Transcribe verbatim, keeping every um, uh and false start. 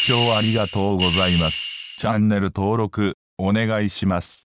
視聴ありがとうございます。チャンネル登録お願いします。